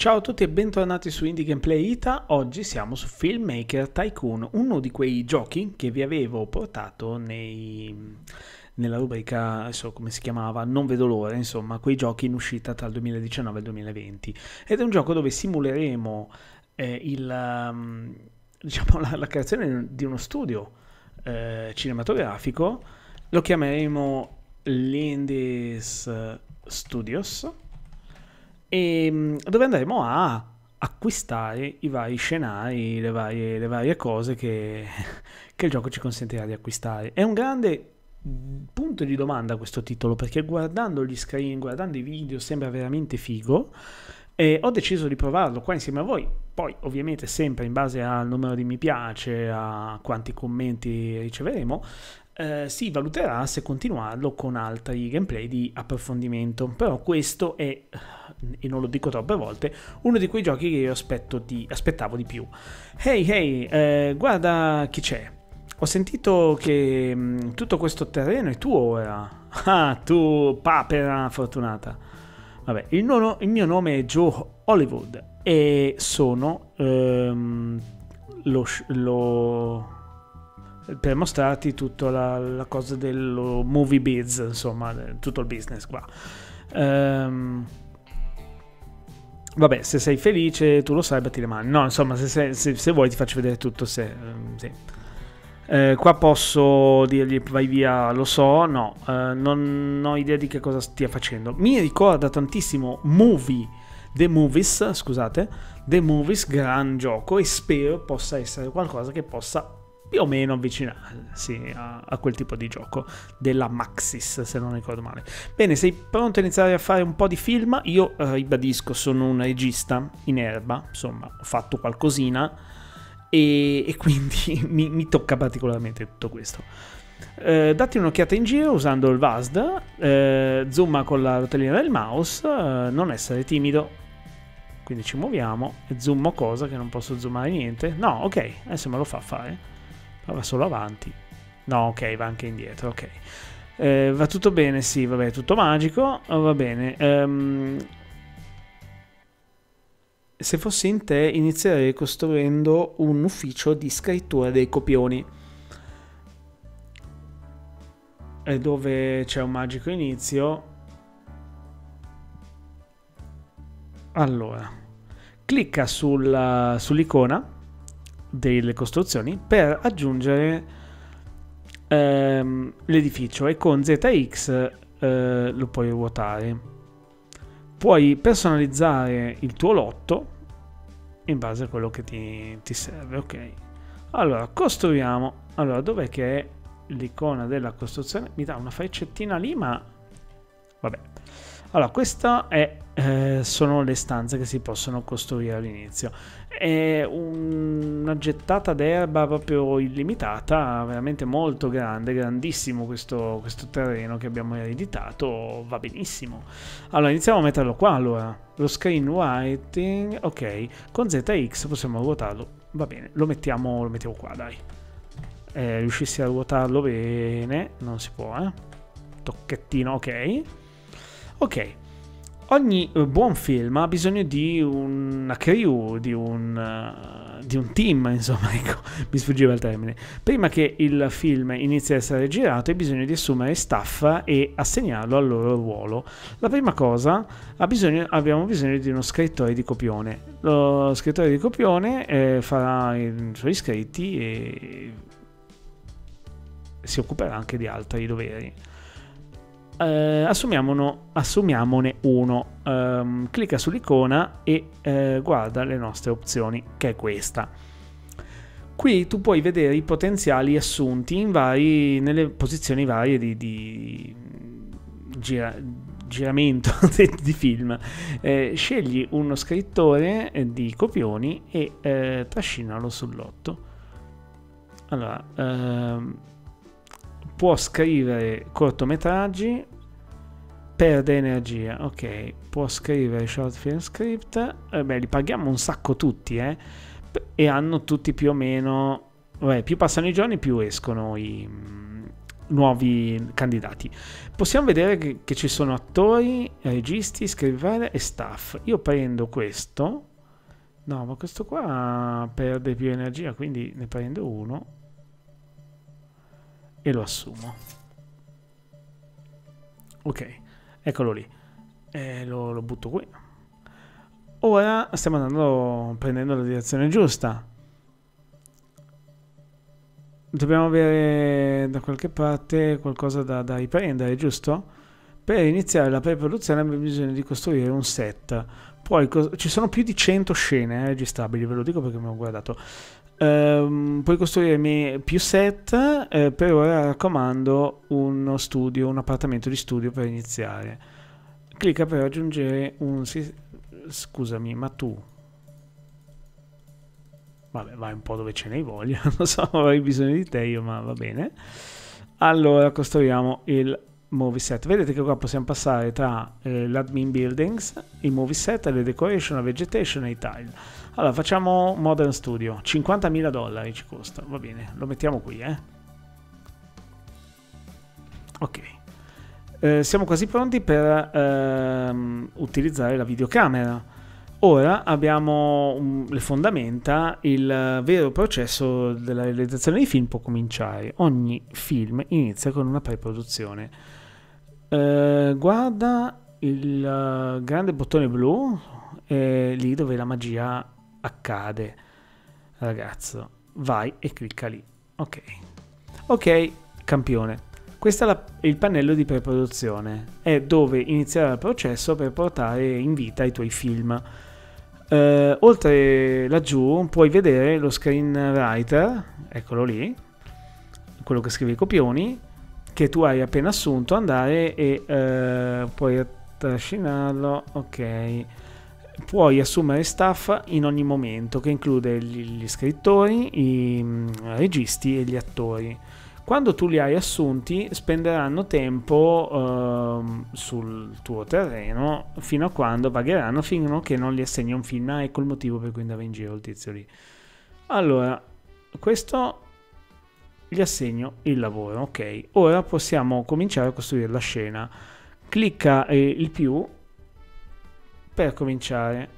Ciao a tutti e bentornati su Indie Gameplay Ita. Oggi siamo su Filmmaker Tycoon, uno di quei giochi che vi avevo portato nella rubrica, adesso come si chiamava, non vedo l'ora, insomma, quei giochi in uscita tra il 2019 e il 2020. Ed è un gioco dove simuleremo la creazione di uno studio cinematografico. Lo chiameremo Lindis Studios, e dove andremo a acquistare i vari scenari, le varie cose che il gioco ci consentirà di acquistare. È un grande punto di domanda questo titolo, perché guardando gli screen, guardando i video, sembra veramente figo, e ho deciso di provarlo qua insieme a voi. Poi ovviamente sempre in base al numero di mi piace, a quanti commenti riceveremo, si valuterà se continuarlo con altri gameplay di approfondimento. Però questo è, e non lo dico troppe volte, uno di quei giochi che io aspettavo di più. Hey, guarda chi c'è. Ho sentito che tutto questo terreno è tuo ora. Ah, tu papera fortunata. Vabbè, il mio nome è Joe Hollywood e sono per mostrarti tutta la cosa dello movie biz, insomma, tutto il business qua. Vabbè, se sei felice, tu lo sai, batti le mani. No, insomma, se vuoi ti faccio vedere tutto. Sì. Qua posso dirgli vai via, lo so, no, non ho idea di che cosa stia facendo. Mi ricorda tantissimo The Movies, scusate, The Movies, gran gioco, e spero possa essere qualcosa che possa più o meno avvicinarsi a quel tipo di gioco della Maxis, se non ricordo male. Bene, sei pronto a iniziare a fare un po' di film? Io ribadisco, sono un regista in erba, insomma, ho fatto qualcosina e quindi mi tocca particolarmente tutto questo. Datti un'occhiata in giro usando il VASD, zooma con la rotellina del mouse, non essere timido. Quindi ci muoviamo e zoomo cosa che non posso zoomare niente. No, ok, adesso me lo fa fare. Va solo avanti. No, ok, va anche indietro, ok. Va tutto bene, sì, vabbè, tutto magico, va bene. Se fossi in te, inizierei costruendo un ufficio di scrittura dei copioni. E dove c'è un magico inizio. Allora, clicca sull'icona delle costruzioni per aggiungere l'edificio, e con ZX lo puoi ruotare. Puoi personalizzare il tuo lotto in base a quello che ti serve. Ok, allora costruiamo. Allora, dov'è che è l'icona della costruzione? Mi dà una freccettina lì, ma vabbè. Allora, questa sono le stanze che si possono costruire all'inizio. È una gettata d'erba proprio illimitata, veramente molto grande, grandissimo questo terreno che abbiamo ereditato, va benissimo. Allora, iniziamo a metterlo qua, allora. Lo screenwriting, ok, con ZX possiamo ruotarlo, va bene, lo mettiamo qua, dai. Riuscissi a ruotarlo bene, non si può, tocchettino, ok. Ok, ogni buon film ha bisogno di una crew, di un team, insomma, ecco, mi sfuggiva il termine. Prima che il film inizi a essere girato, hai bisogno di assumere staff e assegnarlo al loro ruolo. La prima cosa, abbiamo bisogno di uno scrittore di copione. Lo scrittore di copione farà i suoi scritti e si occuperà anche di altri doveri. Assumiamone uno. Clicca sull'icona e guarda le nostre opzioni, che è questa. Qui tu puoi vedere i potenziali assunti nelle posizioni varie di giramento di film. Scegli uno scrittore di copioni e trascinalo sul lotto. Allora, può scrivere cortometraggi, perde energia, ok, può scrivere short film script, li paghiamo un sacco tutti, e hanno tutti più o meno, vabbè, più passano i giorni più escono i, nuovi candidati. Possiamo vedere che ci sono attori, registi, scrivani e staff. Io prendo questo. No, ma questo qua perde più energia, quindi ne prendo uno e lo assumo. Ok, eccolo lì. Lo butto qui. Ora stiamo andando, prendendo la direzione giusta. Dobbiamo avere da qualche parte qualcosa da riprendere, giusto? Per iniziare la pre-produzione abbiamo bisogno di costruire un set. Poi ci sono più di 100 scene registrabili, ve lo dico perché mi ho guardato. Puoi costruirmi più set, per ora raccomando uno studio, un appartamento di studio per iniziare. Clicca per aggiungere un... Scusami, ma tu... Vabbè, vai un po' dove ce n'hai voglia, non so, avrei bisogno di te io, ma va bene. Allora, costruiamo il movie set. Vedete che qua possiamo passare tra l'admin buildings, il movie set, le decoration, la vegetation e i tile. Allora, facciamo Modern Studio, $50.000 ci costa, va bene, lo mettiamo qui, Ok. Siamo quasi pronti per utilizzare la videocamera. Ora abbiamo le fondamenta, il vero processo della realizzazione dei film può cominciare. Ogni film inizia con una pre-produzione. Guarda il grande bottone blu, è lì dove la magia accade. Ragazzo, vai e clicca lì. Ok, ok, campione. Questo è il pannello di pre-produzione, è dove inizierà il processo per portare in vita i tuoi film. Oltre laggiù puoi vedere lo screenwriter, eccolo lì, quello che scrive i copioni, che tu hai appena assunto, andare e puoi trascinarlo, ok. Puoi assumere staff in ogni momento, che include gli scrittori, i registi e gli attori. Quando tu li hai assunti spenderanno tempo sul tuo terreno fino a quando vagheranno, fino a che non gli assegni un film. Ah, ecco il motivo per cui andava in giro il tizio lì. Allora, questo gli assegno il lavoro, ok. Ora possiamo cominciare a costruire la scena. Clicca il più per cominciare.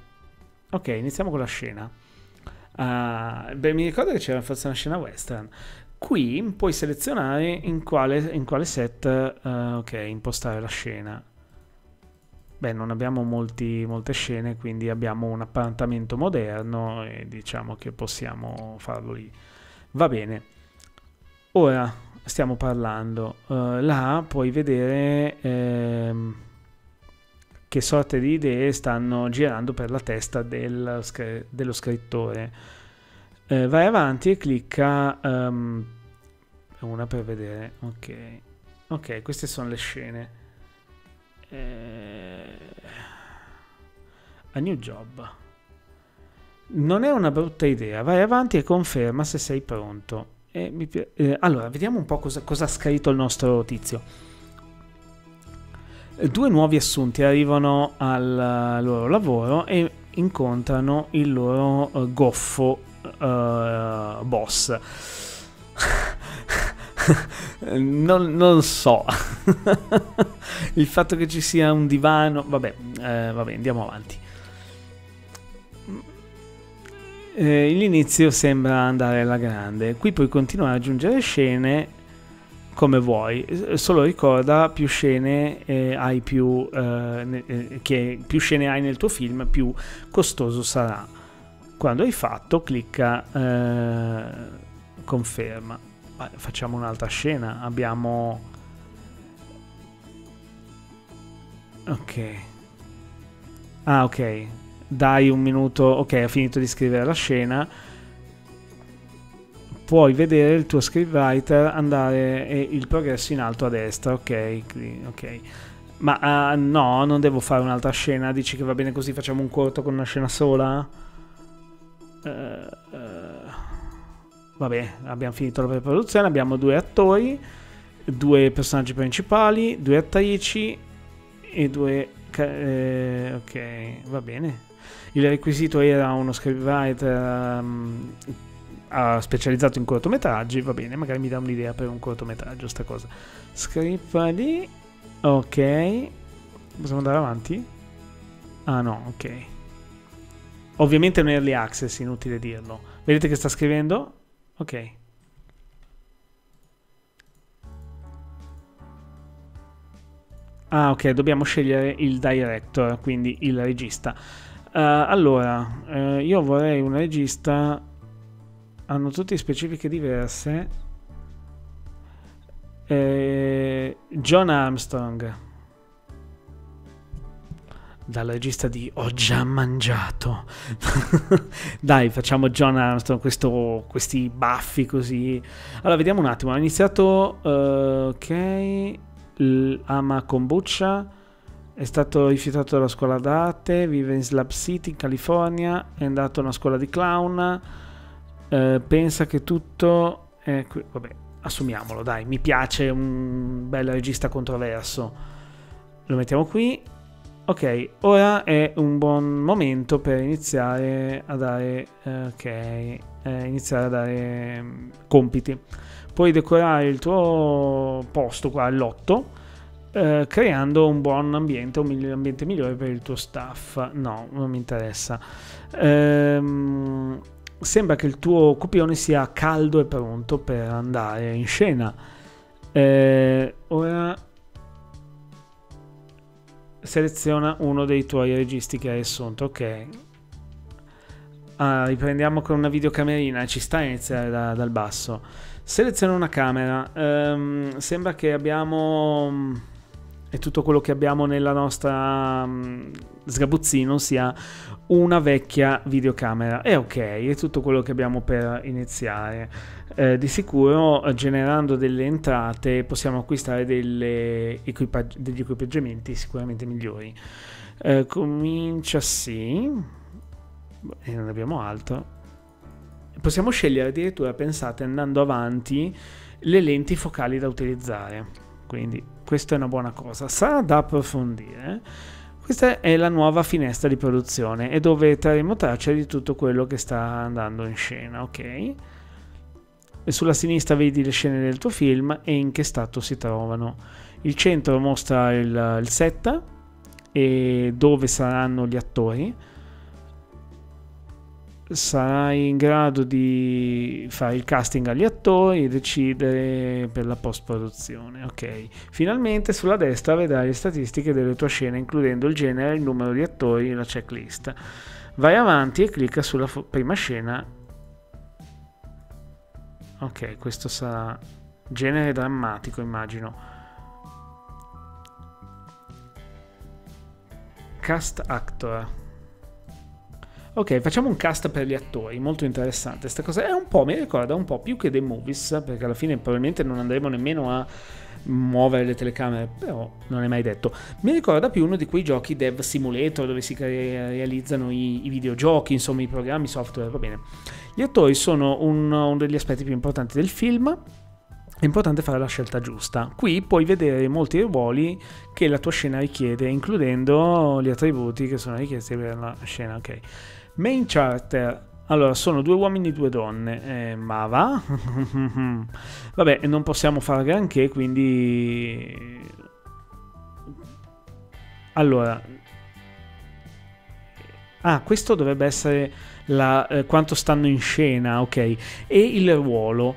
Ok, iniziamo con la scena. Beh, mi ricordo che c'era forse una scena western. Qui puoi selezionare in quale set impostare la scena. Beh, non abbiamo molte scene, quindi abbiamo un appartamento moderno e diciamo che possiamo farlo lì. Va bene. Ora stiamo parlando. Là puoi vedere che sorte di idee stanno girando per la testa dello scrittore. Vai avanti e clicca una per vedere. Ok, queste sono le scene. A new job. Non è una brutta idea. Vai avanti e conferma se sei pronto. Allora, vediamo un po' cosa ha scritto il nostro tizio. Due nuovi assunti arrivano al loro lavoro e incontrano il loro goffo boss. non so. Il fatto che ci sia un divano, vabbè, andiamo avanti. L'inizio sembra andare alla grande. Qui puoi continuare ad aggiungere scene come vuoi, solo ricorda, più scene hai più scene hai nel tuo film, più costoso sarà. Quando hai fatto, clicca conferma. Facciamo un'altra scena. Abbiamo... Ok. Ah, ok. Dai un minuto. Ok, ha finito di scrivere la scena. Puoi vedere il tuo scriptwriter andare e il progresso in alto a destra. Ok. Ma no, non devo fare un'altra scena. Dici che va bene così? Facciamo un corto con una scena sola? Vabbè, abbiamo finito la pre-produzione. Abbiamo due attori, due personaggi principali, due attrici e due... ok, va bene. Il requisito era uno scriptwriter specializzato in cortometraggi, va bene, magari mi dà un'idea per un cortometraggio sta cosa. Scrippa lì, ok, possiamo andare avanti? Ah no, ok. Ovviamente è un early access, inutile dirlo. Vedete che sta scrivendo? Ok. Ah ok, dobbiamo scegliere il director, quindi il regista. Allora, io vorrei un regista. Hanno tutti specifiche diverse. John Armstrong, dal regista di Ho già mangiato. Dai, facciamo John Armstrong, questi baffi così. Allora, vediamo un attimo. Ha iniziato ok, ama kombucha. È stato rifiutato dalla scuola d'arte, vive in Slab City, in California, è andato a una scuola di clown, pensa che tutto... Vabbè, assumiamolo, dai, mi piace un bel regista controverso. Lo mettiamo qui. Ok, ora è un buon momento per iniziare a dare... iniziare a dare compiti. Puoi decorare il tuo posto qua all'otto, creando un buon ambiente, un ambiente migliore per il tuo staff. No, non mi interessa. Sembra che il tuo copione sia caldo e pronto per andare in scena. Ora seleziona uno dei tuoi registi che hai assunto. Ok, riprendiamo con una videocamerina, ci sta a iniziare dal basso. Seleziona una camera. Sembra che abbiamo... e tutto quello che abbiamo nella nostra sgabuzzino sia una vecchia videocamera. È ok, è tutto quello che abbiamo per iniziare. Di sicuro, generando delle entrate, possiamo acquistare degli equipaggiamenti sicuramente migliori. Comincia sì, e non abbiamo altro. Possiamo scegliere addirittura, pensate, andando avanti, le lenti focali da utilizzare. Quindi questa è una buona cosa, sarà da approfondire. Questa è la nuova finestra di produzione, è dove trarremo traccia di tutto quello che sta andando in scena, ok? E sulla sinistra vedi le scene del tuo film e in che stato si trovano. Il centro mostra il set e dove saranno gli attori. Sarai in grado di fare il casting agli attori e decidere per la post-produzione. Ok, finalmente sulla destra vedrai le statistiche delle tue scene, includendo il genere, il numero di attori e la checklist. Vai avanti e clicca sulla prima scena. Ok, questo sarà genere drammatico, immagino. Cast actor. Ok, facciamo un cast per gli attori, molto interessante. Sta cosa è un po', mi ricorda un po' più che The Movies, perché alla fine probabilmente non andremo nemmeno a muovere le telecamere, però non è mai detto. Mi ricorda più uno di quei giochi Dev Simulator, dove si realizzano i videogiochi, insomma i programmi, i software, va bene. Gli attori sono uno degli aspetti più importanti del film. È importante fare la scelta giusta. Qui puoi vedere molti ruoli che la tua scena richiede, includendo gli attributi che sono richiesti per la scena, ok. Main character, allora sono 2 uomini e 2 donne, ma va? Vabbè, non possiamo fare granché, quindi... Allora... Ah, questo dovrebbe essere quanto stanno in scena, ok, e il ruolo.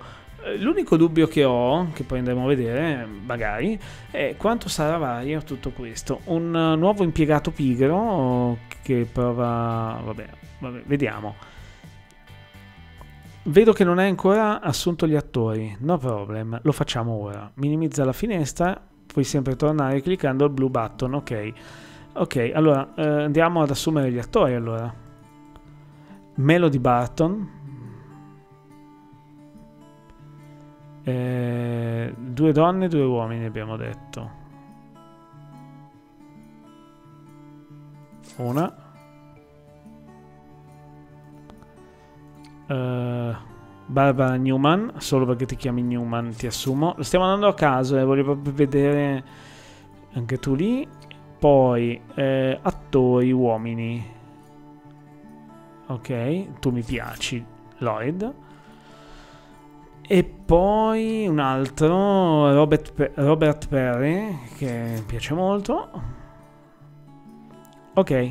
L'unico dubbio che ho, che poi andremo a vedere, magari, è quanto sarà vario tutto questo. Un nuovo impiegato pigro che prova... Vabbè, vediamo. Vedo che non hai ancora assunto gli attori. No problem, lo facciamo ora. Minimizza la finestra, puoi sempre tornare cliccando il blue button, ok. Ok, allora, andiamo ad assumere gli attori, allora. Melody Barton... 2 donne e 2 uomini abbiamo detto. Una. Barbara Newman, solo perché ti chiami Newman ti assumo. Lo stiamo andando a caso e voglio proprio vedere anche tu lì. Poi attori uomini. Ok, tu mi piaci, Lloyd. E poi un altro, Robert Perry, che piace molto. Ok,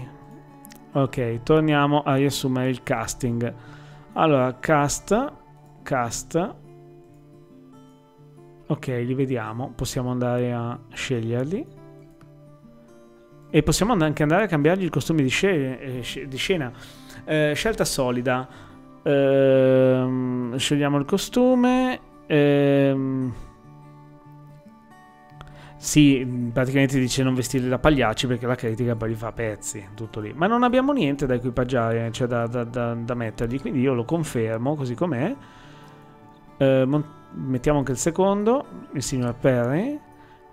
ok, torniamo a riassumere il casting. Allora, cast. Ok, li vediamo, possiamo andare a sceglierli. E possiamo anche andare a cambiargli il costume di scena. Scelta solida. Scegliamo il costume. Sì, praticamente dice non vestirli da pagliacci, perché la critica poi li fa a pezzi, tutto lì. Ma non abbiamo niente da equipaggiare, cioè da mettergli, quindi io lo confermo così com'è. Mettiamo anche il secondo, il signor Perry.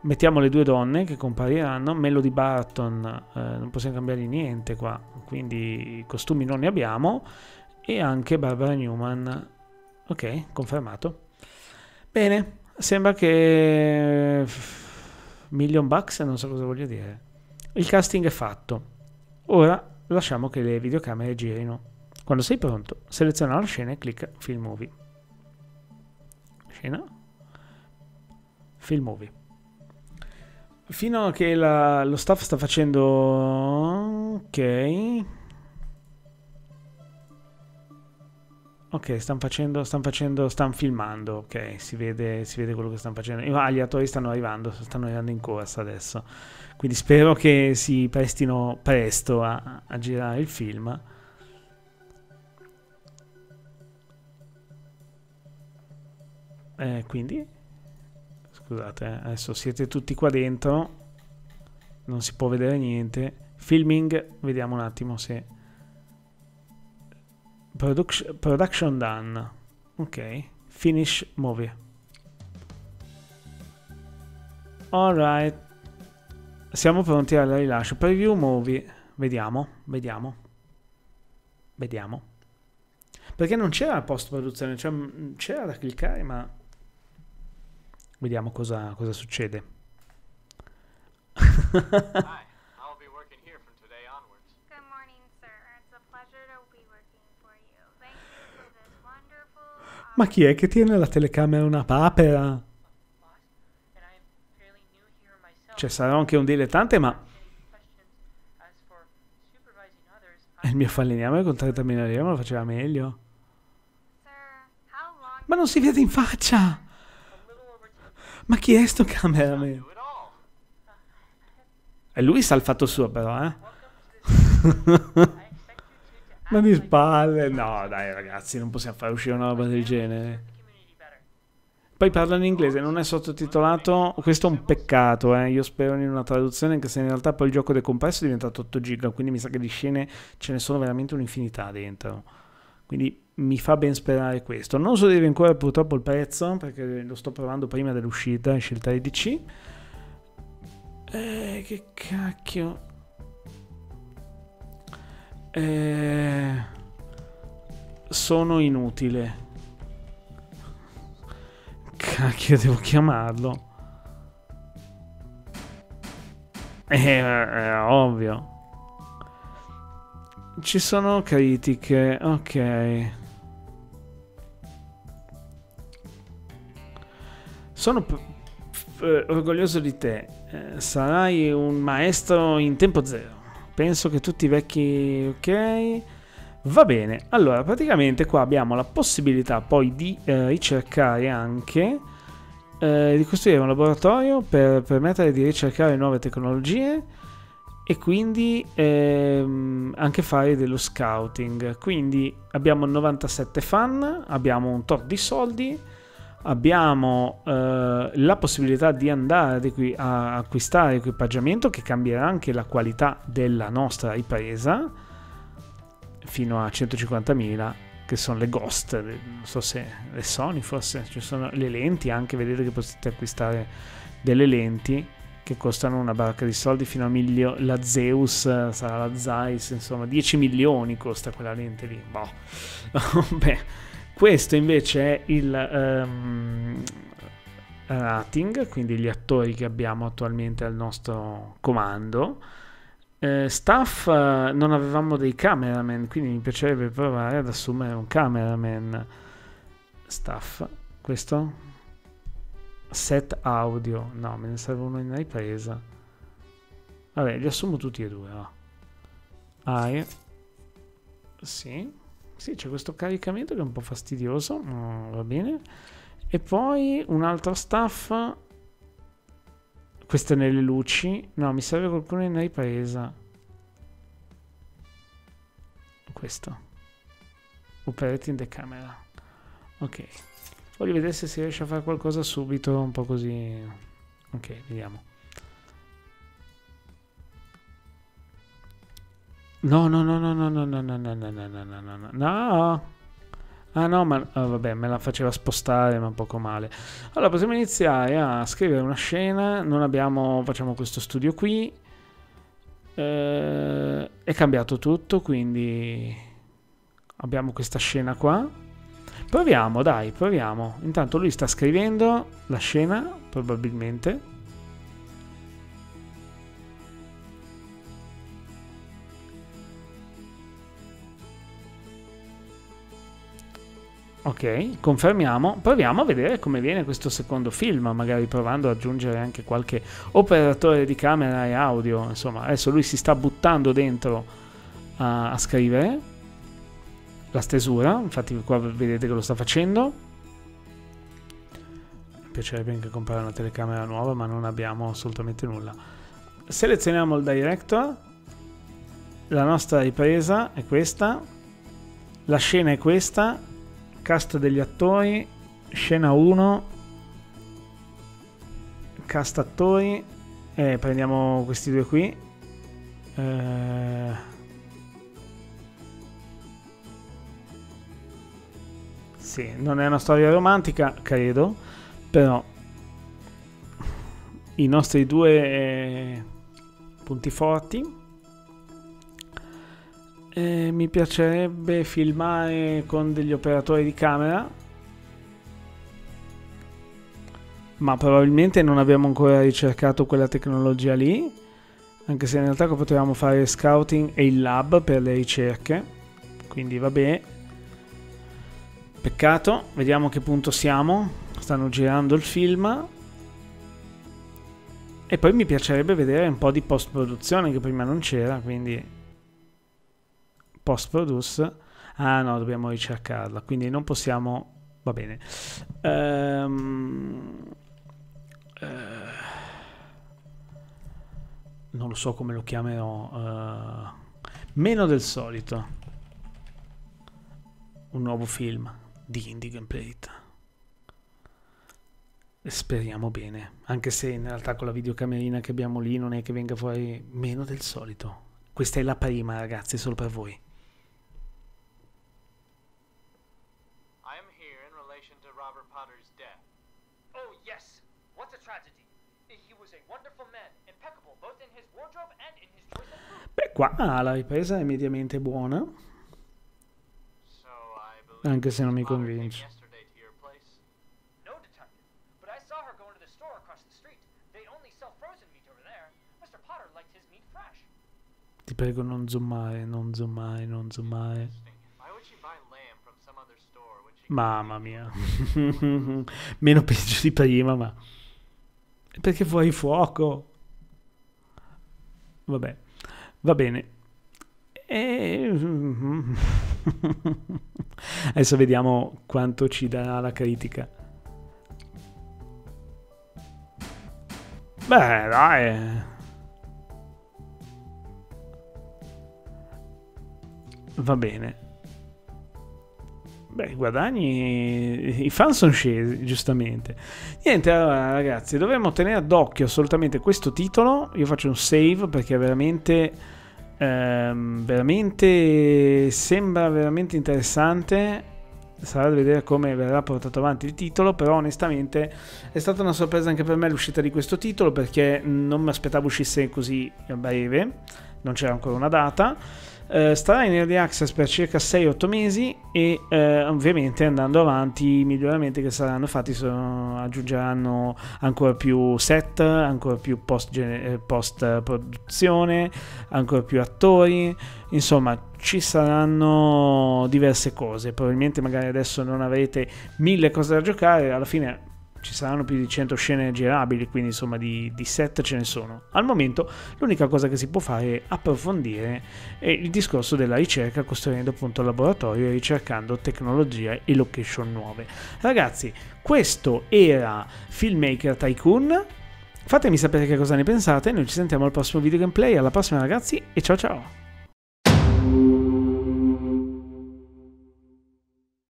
Mettiamo le due donne che compariranno. Melody Barton, non possiamo cambiare niente qua, quindi costumi non ne abbiamo. E anche Barbara Newman. Ok, confermato. Bene, sembra che $1.000.000, non so cosa voglio dire. Il casting è fatto. Ora lasciamo che le videocamere girino. Quando sei pronto, seleziona la scena e clicca Film Movie. Scena Film Movie. Fino a che lo staff sta facendo. Ok, stanno filmando, ok, si vede quello che stanno facendo. Ah, gli attori stanno arrivando in corsa adesso, quindi spero che si prestino presto a girare il film. Quindi, scusate, adesso siete tutti qua dentro, non si può vedere niente. Filming, vediamo un attimo se... Production done. Ok, finish movie. Alright, siamo pronti al rilascio. Preview movie. Vediamo. Perché non c'era post produzione, cioè c'era da cliccare, ma vediamo cosa succede. Ma chi è che tiene la telecamera una papera? Cioè, sarò anche un dilettante, ma... Il mio falegname con 30.000 euro lo faceva meglio. Ma non si vede in faccia! Ma chi è sto cameraman? E lui sa il fatto suo, però, eh? Ma di spalle, no dai ragazzi, non possiamo fare uscire una roba del genere. Poi parla in inglese, non è sottotitolato, questo è un peccato, eh. Io spero in una traduzione, anche se in realtà poi il gioco decompresso è diventato 8 giga, quindi mi sa che di scene ce ne sono veramente un'infinità dentro, quindi mi fa ben sperare questo. Non so dire ancora purtroppo il prezzo, perché lo sto provando prima dell'uscita, scelta IDC. Che cacchio. Sono inutile. Cacchio, devo chiamarlo. Ovvio. Ci sono critiche. Ok. Sono orgoglioso di te. Sarai un maestro in tempo zero. Penso che tutti i vecchi... Ok, va bene. Allora, praticamente qua abbiamo la possibilità poi di ricercare anche, di costruire un laboratorio per permettere di ricercare nuove tecnologie e quindi anche fare dello scouting. Quindi abbiamo 97 fan, abbiamo un tot di soldi, abbiamo la possibilità di andare a acquistare equipaggiamento che cambierà anche la qualità della nostra ripresa fino a 150.000, che sono le Ghost, non so se le Sony forse, ci sono le lenti anche, vedete che potete acquistare delle lenti che costano una barca di soldi fino a la Zeus, sarà la Zeiss, insomma 10 milioni costa quella lente lì, boh. Beh. Questo invece è il rating, quindi gli attori che abbiamo attualmente al nostro comando. Staff, non avevamo dei cameraman, quindi mi piacerebbe provare ad assumere un cameraman. Staff, Questo? Set audio. No, me ne serve uno in ripresa. Vabbè, li assumo tutti e due. No? Sì. Sì, c'è questo caricamento che è un po' fastidioso. Va bene. E poi un'altra staff. Queste nelle luci. No, mi serve qualcuno in ripresa. Questo. Operating the camera. Ok. Voglio vedere se si riesce a fare qualcosa subito, un po' così. Ok, vediamo. No. Ah no, ma vabbè, me la faceva spostare, ma poco male. Allora, possiamo iniziare a scrivere una scena. Non abbiamo, facciamo questo studio qui. È cambiato tutto, quindi abbiamo questa scena qua. Proviamo, dai, proviamo. Intanto lui sta scrivendo la scena, probabilmente. Ok, confermiamo. Proviamo a vedere come viene questo secondo film, magari provando ad aggiungere anche qualche operatore di camera e audio. Insomma, adesso lui si sta buttando dentro a scrivere la stesura, infatti qua vedete che lo sta facendo. Mi piacerebbe anche comprare una telecamera nuova, ma non abbiamo assolutamente nulla. Selezioniamo il director. La nostra ripresa è questa. La scena è questa. Cast degli attori, scena 1, cast attori, prendiamo questi due qui, sì, non è una storia romantica, credo, però i nostri due punti forti. Mi piacerebbe filmare con degli operatori di camera, ma probabilmente non abbiamo ancora ricercato quella tecnologia lì, anche se in realtà potevamo fare scouting e il lab per le ricerche, quindi vabbè, peccato. Vediamo a che punto siamo, stanno girando il film. E poi mi piacerebbe vedere un po' di post produzione che prima non c'era, quindi post-produce. Ah no, dobbiamo ricercarla, quindi non possiamo. Va bene. Non lo so come lo chiamerò. Meno del solito. Un nuovo film di Indie Gameplay Ita. Speriamo bene, anche se in realtà con la videocamerina che abbiamo lì non è che venga fuori meno del solito. Questa è la prima, ragazzi, solo per voi. Beh, qua la ripresa è mediamente buona, anche se non mi convince. Ti prego, non zoomare, non zoomare, non zoomare. Mamma mia. Meno peggio di prima, ma... Perché fuori fuoco? Vabbè, va bene. Adesso vediamo quanto ci darà la critica. Beh, dai... Va bene. Beh, guadagni. I fan sono scesi, giustamente. Niente, allora ragazzi, dovremmo tenere d'occhio assolutamente questo titolo. Io faccio un save perché veramente sembra veramente interessante. Sarà da vedere come verrà portato avanti il titolo, però onestamente è stata una sorpresa anche per me l'uscita di questo titolo, perché non mi aspettavo uscisse così a breve, non c'era ancora una data. Starà in early access per circa 6-8 mesi e ovviamente andando avanti i miglioramenti che saranno fatti aggiungeranno ancora più set, ancora più post produzione, ancora più attori, insomma ci saranno diverse cose. Probabilmente magari adesso non avrete 1000 cose da giocare, alla fine ci saranno più di 100 scene girabili, quindi insomma di set ce ne sono. Al momento l'unica cosa che si può fare è approfondire il discorso della ricerca, costruendo appunto il laboratorio e ricercando tecnologia e location nuove. Ragazzi, questo era Filmmaker Tycoon, fatemi sapere che cosa ne pensate, noi ci sentiamo al prossimo video gameplay, alla prossima ragazzi e ciao ciao!